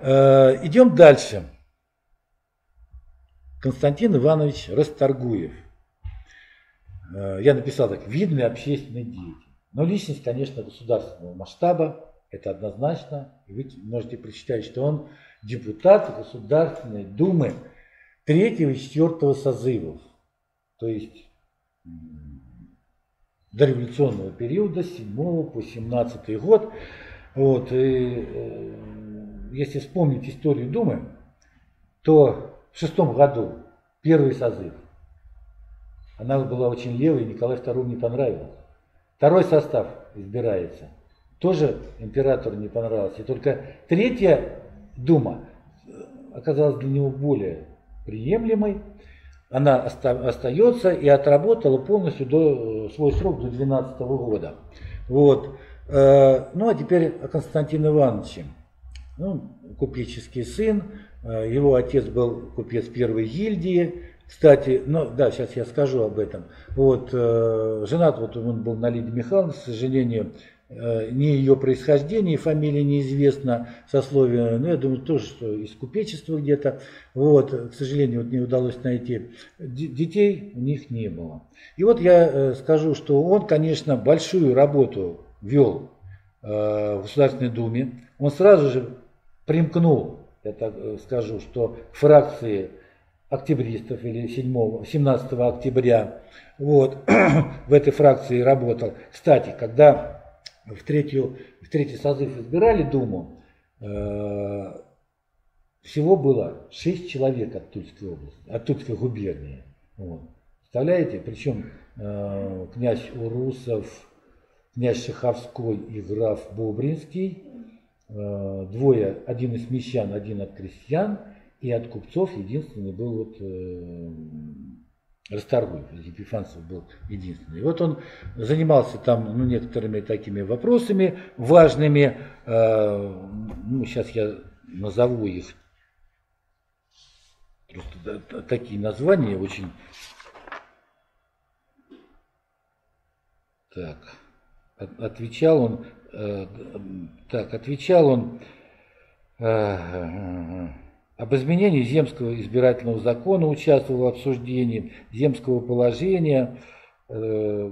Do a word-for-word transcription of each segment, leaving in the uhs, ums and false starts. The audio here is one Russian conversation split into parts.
Идем дальше. Константин Иванович Расторгуев. Я написал так: видный общественный деятель. Но личность, конечно, государственного масштаба, это однозначно. И вы можете прочитать, что он депутат Государственной Думы третьего и четвертого созывов, то есть до революционного периода, с седьмого по семнадцатый год. Вот. И, если вспомнить историю Думы, то в шестом году первый созыв. Она была очень левой, Николаю Второму не понравилось. Второй состав избирается. Тоже императору не понравилось. И только третья Дума оказалась для него более приемлемой. Она остается и отработала полностью до, свой срок до двенадцатого года. Вот. Ну а теперь о Константине Ивановиче. Ну, купеческий сын, его отец был купец первой гильдии. Кстати, ну да, сейчас я скажу об этом. Вот, э, женат вот он был на Лидии Михайловне, к сожалению, э, ни ее происхождение, ни фамилия неизвестна, сословие, ну я думаю, тоже что из купечества где-то. Вот, к сожалению, вот не удалось найти. Д- детей у них не было. И вот я э, скажу, что он, конечно, большую работу вел э, в Государственной Думе. Он сразу же примкнул, я так э, скажу, что к фракции октябристов или седьмого, семнадцатого октября, вот, в этой фракции работал. Кстати, когда в, третью, в третий созыв избирали Думу, э, всего было шесть человек от Тульской области, от Тульской губернии. Вот. Представляете? Причем э, князь Урусов, князь Шаховской и граф Бобринский, э, двое, один из мещан, один от крестьян, и от купцов единственный был вот, э, Расторгуев, из епифанцев был единственный. И вот он занимался там ну, некоторыми такими вопросами важными. Э, ну, сейчас я назову их. Просто такие названия очень... Так, отвечал он... Э, так, отвечал он... Э, об изменении земского избирательного закона, участвовал в обсуждении земского положения э,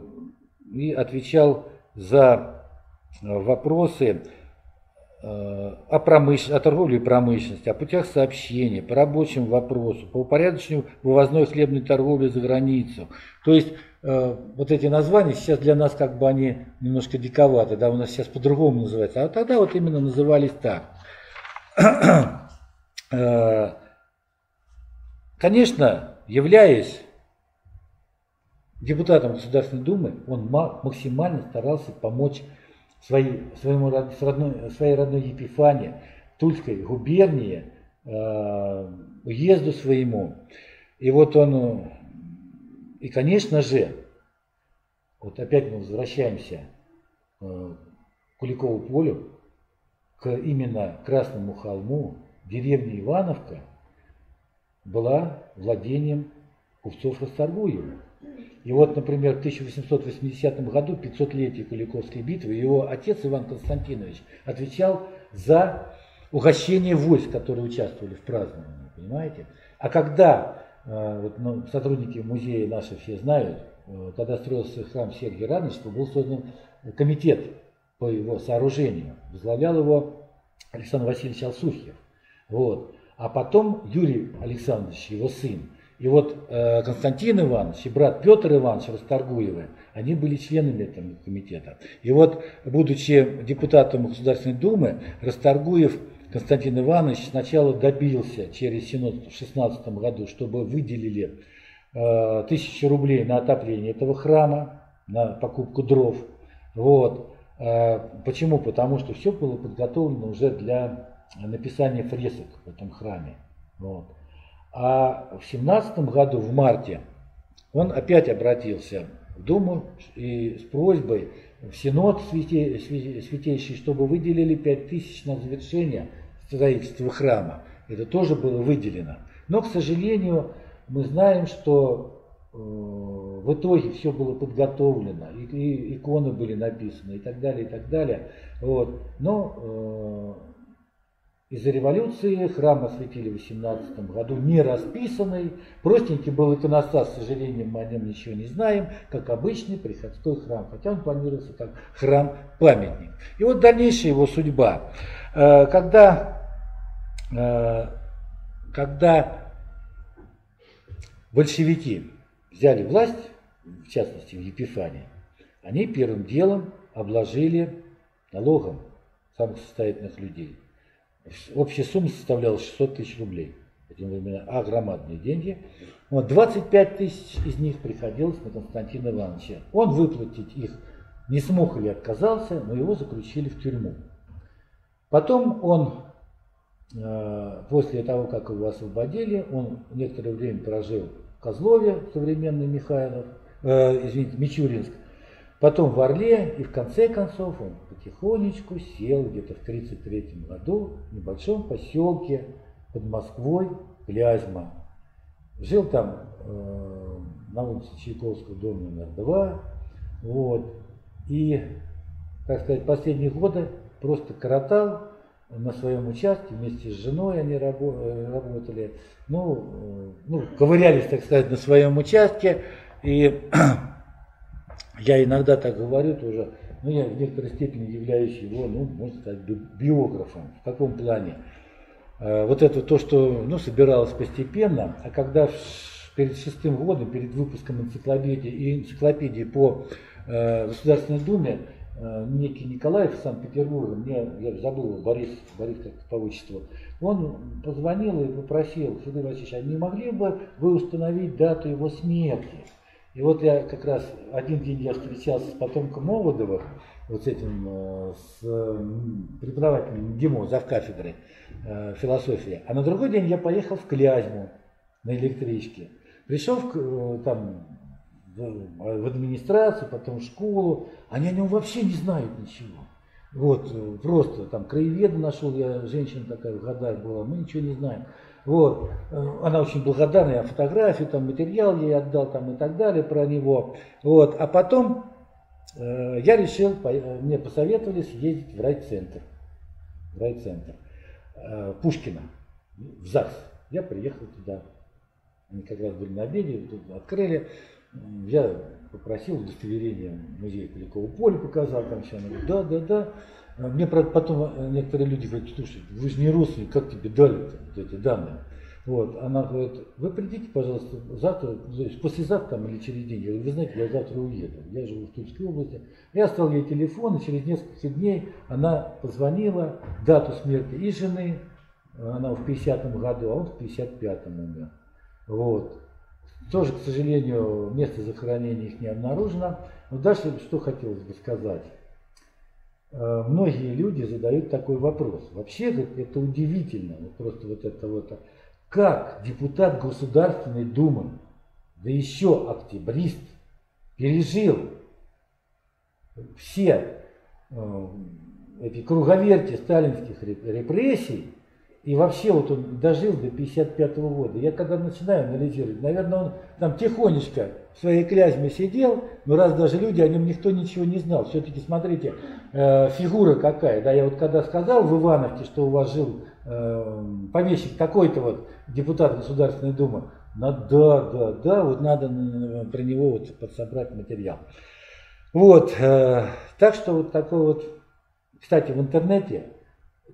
и отвечал за вопросы э, о, промыш... о торговле и промышленности, о путях сообщения, по рабочему вопросу, по упорядочению вывозной хлебной торговли за границу. То есть э, вот эти названия сейчас для нас как бы они немножко диковаты, да, у нас сейчас по-другому называется, а тогда вот именно назывались так. Конечно, являясь депутатом Государственной Думы, он максимально старался помочь своей, своему, родной, своей родной Епифане, Тульской губернии, уезду своему. И вот он, и конечно же, вот опять мы возвращаемся к Куликову полю, к именно Красному холму. Деревня Ивановка была владением купцов Расторгуева. И вот, например, в тысяча восемьсот восьмидесятом году, пятисотлетие Куликовской битвы, его отец Иван Константинович отвечал за угощение войск, которые участвовали в праздновании, понимаете? А когда, вот, ну, сотрудники музея наши все знают, когда строился храм Сергия Раночка, был создан комитет по его сооружению. Возглавлял его Александр Васильевич Алсухин. Вот. А потом Юрий Александрович, его сын, и вот э, Константин Иванович и брат Петр Иванович Расторгуевы, они были членами этого комитета. И вот, будучи депутатом Государственной Думы, Расторгуев Константин Иванович сначала добился через Синод в две тысячи шестнадцатом году, чтобы выделили э, тысячу рублей на отопление этого храма, на покупку дров. Вот. Э, почему? Потому что все было подготовлено уже для... написание фресок в этом храме. Вот. А в семнадцатом году, в марте, он опять обратился в Думу и с просьбой в Синод святе, святе, святейший, чтобы выделили пять тысяч на завершение строительства храма. Это тоже было выделено. Но, к сожалению, мы знаем, что э, в итоге все было подготовлено, и, и иконы были написаны, и так далее, и так далее. Вот. Но э, Из-за революции храм осветили в восемнадцатом году, не расписанный, простенький был иконостас, к сожалению, мы о нем ничего не знаем, как обычный приходской храм, хотя он планировался как храм-памятник. И вот дальнейшая его судьба. Когда, когда большевики взяли власть, в частности в Епифане, они первым делом обложили налогом самых состоятельных людей. Общая сумма составляла шестьсот тысяч рублей, а громадные деньги. Вот двадцать пять тысяч из них приходилось на Константина Ивановича. Он выплатить их не смог или отказался, но его заключили в тюрьму. Потом он, после того, как его освободили, он некоторое время прожил в Козлове, современный Михайлов, э, извините, Мичуринск, потом в Орле, и в конце концов он потихонечку сел где-то в тысяча девятьсот тридцать третьем году в небольшом поселке под Москвой Клязьма. Жил там э, на улице Чайковского, дом номер два. Вот. И, так сказать, последние годы просто коротал на своем участке, вместе с женой они работали, ну, ну ковырялись, так сказать, на своем участке. И я иногда так говорю тоже, ну, я в некоторой степени являюсь его, ну, можно сказать, биографом. В каком плане? Вот это то, что, ну, собиралось постепенно, а когда перед шестым годом, перед выпуском энциклопедии и энциклопедии по э, Государственной Думе, э, некий Николаев из Санкт-Петербурга, мне, я забыл, Борис, Борис как-то по отчеству, он позвонил и попросил: Федор Васильевич, а не могли бы вы установить дату его смерти? И вот я как раз один день я встречался с потомком Оводовых, вот с этим, с преподавателем Димой, завкафедрой философии, а на другой день я поехал в Клязьму на электричке. Пришел в, там, в администрацию, потом в школу, они о нем вообще не знают ничего. Вот, просто там краеведа нашел, я женщина такая в годах была, мы ничего не знаем. Вот. Она очень благодарна, я фотографию, там, материал ей отдал там, и так далее про него. Вот. А потом э, я решил, по, мне посоветовали съездить в райцентр, в райцентр э, Пушкина, в ЗАГС. Я приехал туда, они как раз были на обеде, открыли. Я попросил удостоверение музея Куликово поле, показал там все. Она говорит: да, да, да. Мне, правда, потом некоторые люди говорят: слушай, вы же не родственник, как тебе дали эти данные? Вот. Она говорит: вы придите, пожалуйста, завтра, послезавтра там, или через день. Я говорю: вы знаете, я завтра уеду, я живу в Тульской области. Я оставил ей телефон, и через несколько дней она позвонила, дату смерти и жены, она в пятидесятом году, а он в пятьдесят пятом умер. Вот. Тоже, к сожалению, место захоронения их не обнаружено. Но дальше что хотелось бы сказать. Многие люди задают такой вопрос. Вообще это удивительно, просто вот это вот, как депутат Государственной Думы, да еще октябрист, пережил все эти круговерти сталинских репрессий, и вообще вот он дожил до пятьдесят пятого года. Я когда начинаю анализировать, наверное, он там тихонечко в своей Клязьме сидел, но раз даже люди, о нем никто ничего не знал. Все-таки, смотрите, э, фигура какая. Да, я вот когда сказал в Ивановке, что у вас жил э, помещик такой-то вот, депутат Государственной Думы, да, да, да, вот надо про него вот подсобрать материал. Вот, э, так что вот такой вот, кстати, в интернете,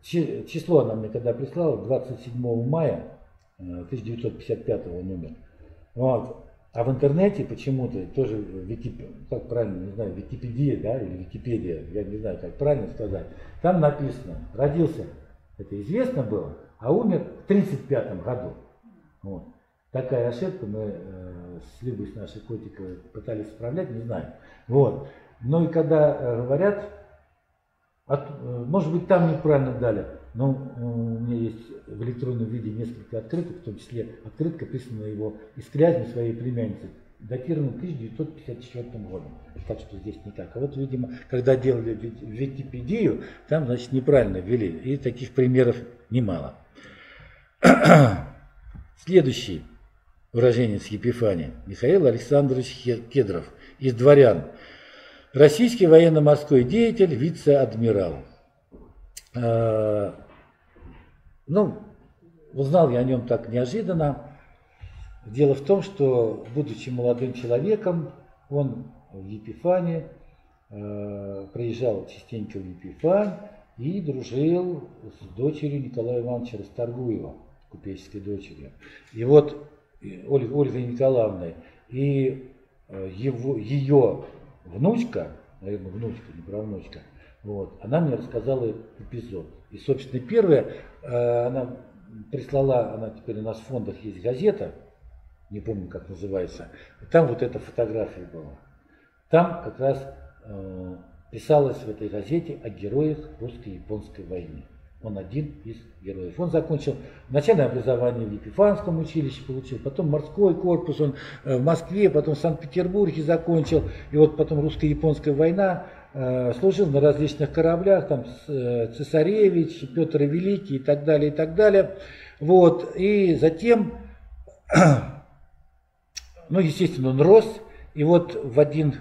число она мне когда прислала, двадцать седьмого мая тысяча девятьсот пятьдесят пятого номер. Вот. А в интернете почему-то тоже, Викип... как правильно, не знаю, Википедия, да, или Википедия, я не знаю, как правильно сказать, там написано, родился, это известно было, а умер в тридцать пятом году. Вот. Такая ошибка, мы э, с Любой, с нашей котикой, пытались исправлять, не знаю. Вот. Ну и когда э, говорят, От, может быть, там неправильно дали, но у меня есть в электронном виде несколько открыток, в том числе открытка, писанная его из Клязьмы своей племянницы, датирована тысяча девятьсот пятьдесят четвёртым годом. Так что здесь не так. А вот, видимо, когда делали Википедию, там, значит, неправильно ввели. И таких примеров немало. Следующий уроженец Епифания Михаил Александрович Кедров из дворян. Российский военно-морской деятель, вице-адмирал. Ну, узнал я о нем так неожиданно. Дело в том, что, будучи молодым человеком, он в Епифане, э, проезжал частенько в Епифань и дружил с дочерью Николая Ивановича Расторгуева, купеческой дочерью. И вот Оль, Ольгой Николаевной и его, ее внучка, наверное, внучка, не правнучка, вот, она мне рассказала этот эпизод. И, собственно, первое, э, она прислала, она теперь у нас в фондах есть газета, не помню, как называется, там вот эта фотография была. Там как раз э, писалось в этой газете о героях русско-японской войны. Он один из героев. Он закончил начальное образование в Епифанском училище, получил, потом морской корпус, он э, в Москве, потом в Санкт-Петербурге закончил, и вот потом русско-японская война, э, служил на различных кораблях, там э, Цесаревич, Петр Великий и так далее, и так далее. Вот, и затем... Ну, естественно, он рос, и вот в один,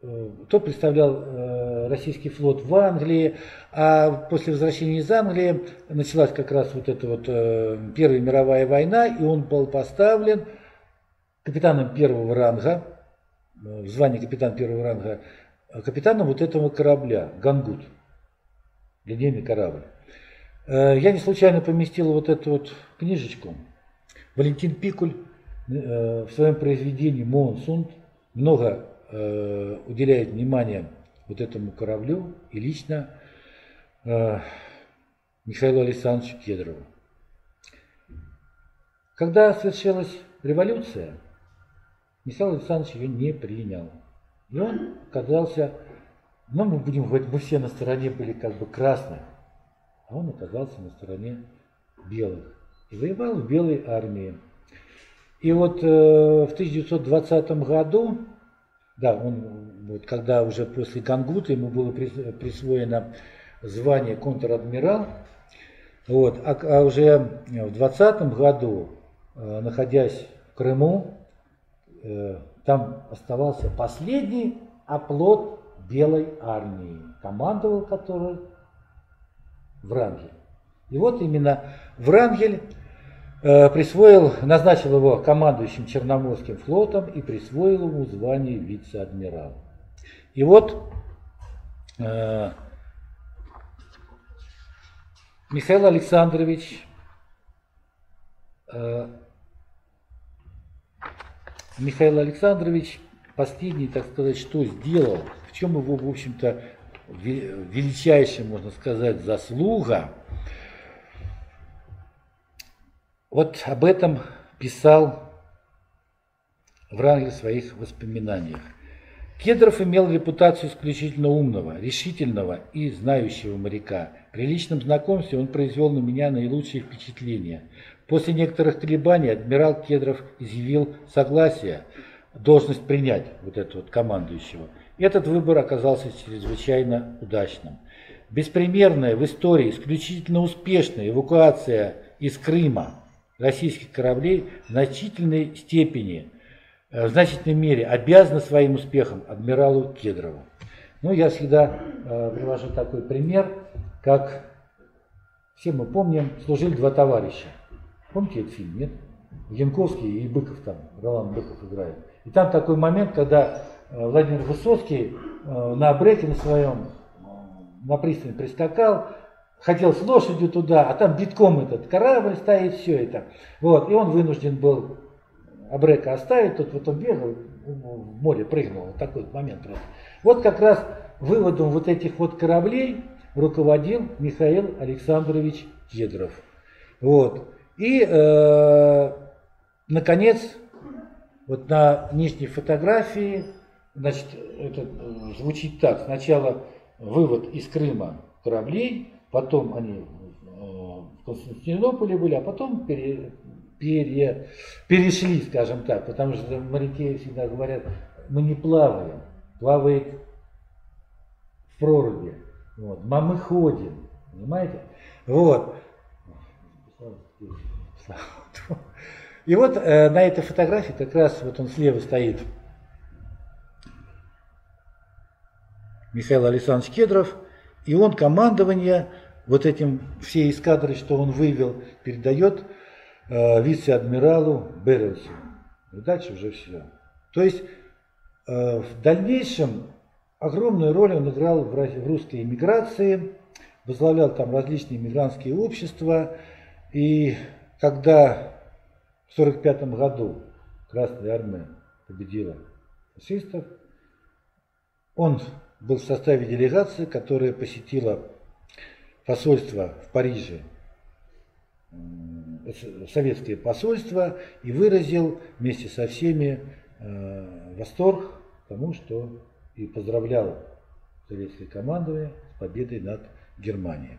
то представлял российский флот в Англии, а после возвращения из Англии началась как раз вот эта вот Первая мировая война, и он был поставлен капитаном первого ранга, в звании капитан первого ранга, капитаном вот этого корабля, Гангут, линейный корабль. Я не случайно поместил вот эту вот книжечку. Валентин Пикуль в своем произведении «Моонсунд» много э, уделяет внимания вот этому кораблю и лично э, Михаилу Александровичу Кедрову. Когда совершилась революция, Михаил Александрович ее не принял. И он оказался, ну мы будем говорить, мы все на стороне были как бы красных, а он оказался на стороне белых. И воевал в Белой армии. И вот э, в тысяча девятьсот двадцатом году, да, он, вот, когда уже после Гангута ему было присвоено звание контр-адмирал, вот, а, а уже в двадцатом году, э, находясь в Крыму, э, там оставался последний оплот Белой армии, командовал которой Врангель. И вот именно Врангель присвоил, назначил его командующим Черноморским флотом и присвоил ему звание вице-адмирала. И вот э, Михаил Александрович э, Михаил Александрович последний, так сказать, что сделал, в чем его, в общем-то, величайшая, можно сказать, заслуга. Вот об этом писал Врангель в своих воспоминаниях. Кедров имел репутацию исключительно умного, решительного и знающего моряка. При личном знакомстве он произвел на меня наилучшие впечатления. После некоторых колебаний адмирал Кедров изъявил согласие, должность принять вот этого вот командующего. Этот выбор оказался чрезвычайно удачным. Беспримерная в истории исключительно успешная эвакуация из Крыма российских кораблей в значительной степени, в значительной мере обязана своим успехом адмиралу Кедрову. Ну, я всегда э, привожу такой пример, как, все мы помним, служили два товарища. Помните этот фильм, нет? Янковский и Быков там, Ролан Быков играет. И там такой момент, когда э, Владимир Высоцкий э, на бреке на своем, э, на пристань прискакал, хотел с лошадью туда, а там битком этот корабль стоит, все это. Вот, и он вынужден был абрека оставить, тут вот он бегал, в море прыгнул, вот такой момент просто. Вот как раз выводом вот этих вот кораблей руководил Михаил Александрович Кедров. Вот. И, э, наконец, вот на нижней фотографии, значит, это звучит так, сначала вывод из Крыма кораблей, потом они в Константинополе были, а потом пере, пере, перешли, скажем так, потому что моряки всегда говорят, мы не плаваем, плавает в проруби, вот, а мы ходим, понимаете? Вот. И вот э, на этой фотографии как раз вот он слева стоит, Михаил Александрович Кедров, и он командование вот этим все эскадры, что он вывел, передает э, вице-адмиралу Беренсу. И дальше уже все. То есть э, в дальнейшем огромную роль он играл в, в русской эмиграции, возглавлял там различные эмигрантские общества. И когда в сорок пятом году Красная Армия победила фашистов, он был в составе делегации, которая посетила посольство в Париже, советское посольство, и выразил вместе со всеми восторг тому, что и поздравлял советское командование с победой над Германией.